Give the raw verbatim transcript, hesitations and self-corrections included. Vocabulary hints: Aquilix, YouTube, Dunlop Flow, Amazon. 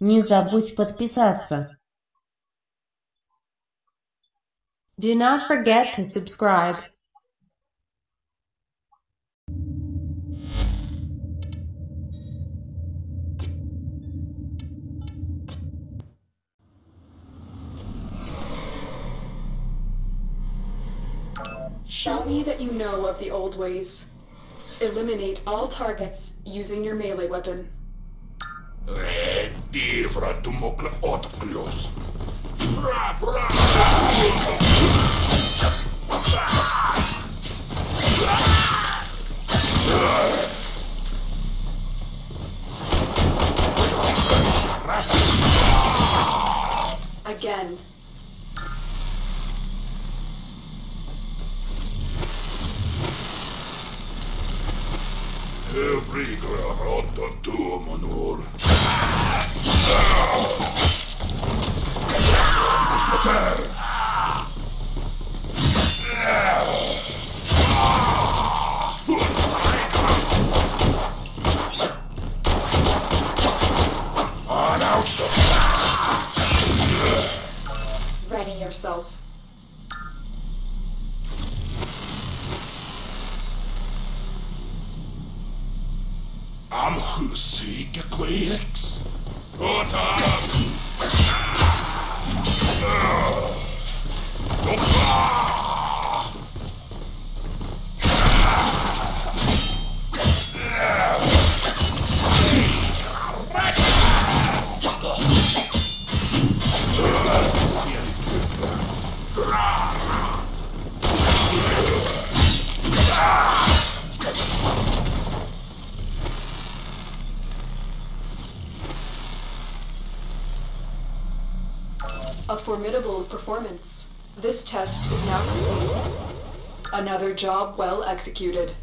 Не забудь подписаться. Do not forget to subscribe. Show me that you know of the old ways. Eliminate all targets using your melee weapon. Again. Every ground of two manure. Ready yourself. I'm who seek Aquilix. What up? A formidable performance. This test is now complete. Another job well executed.